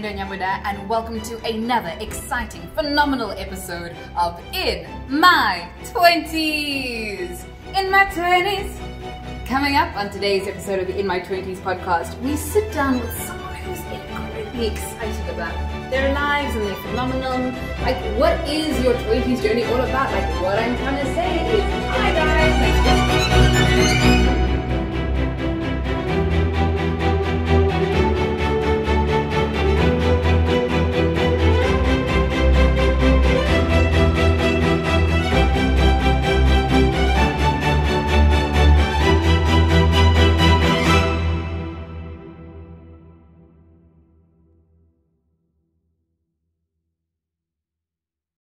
Rutendo Nyamuda, and welcome to another exciting, phenomenal episode of In My 20s. In My 20s. Coming up on today's episode of the In My 20s podcast, we sit down with someone who's incredibly excited about their lives and their phenomenon. Like, what is your 20s journey all about? Like, what I'm trying to say is, hi guys.